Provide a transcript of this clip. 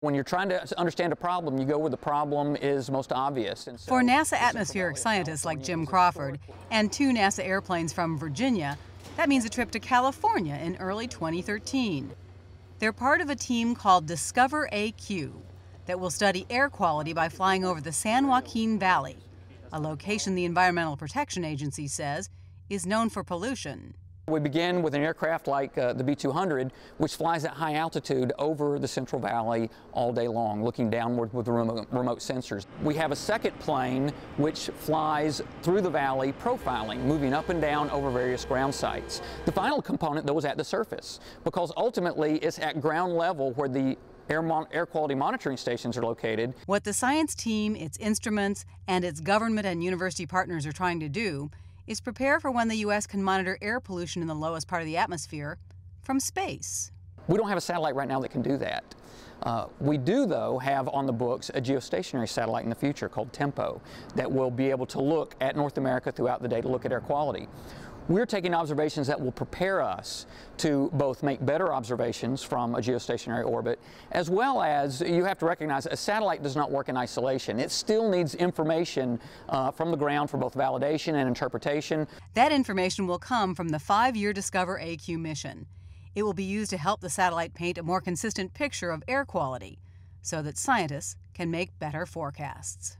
When you're trying to understand a problem, you go where the problem is most obvious. And so for NASA atmospheric scientists like Jim Crawford and two NASA airplanes from Virginia, that means a trip to California in early 2013. They're part of a team called Discover AQ that will study air quality by flying over the San Joaquin Valley, a location the Environmental Protection Agency says is known for pollution. We begin with an aircraft like the B-200, which flies at high altitude over the Central Valley all day long, looking downward with remote sensors. We have a second plane which flies through the valley profiling, moving up and down over various ground sites. The final component, though, is at the surface, because ultimately it's at ground level where the air quality monitoring stations are located. What the science team, its instruments, and its government and university partners are trying to do is prepare for when the U.S. can monitor air pollution in the lowest part of the atmosphere from space. We don't have a satellite right now that can do that. We do, though, have on the books a geostationary satellite in the future called TEMPO that will be able to look at North America throughout the day to look at air quality. We're taking observations that will prepare us to both make better observations from a geostationary orbit, as well as, you have to recognize, a satellite does not work in isolation. It still needs information from the ground for both validation and interpretation. That information will come from the 5-year Discover AQ mission. It will be used to help the satellite paint a more consistent picture of air quality so that scientists can make better forecasts.